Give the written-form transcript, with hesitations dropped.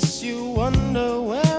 guess you wonder where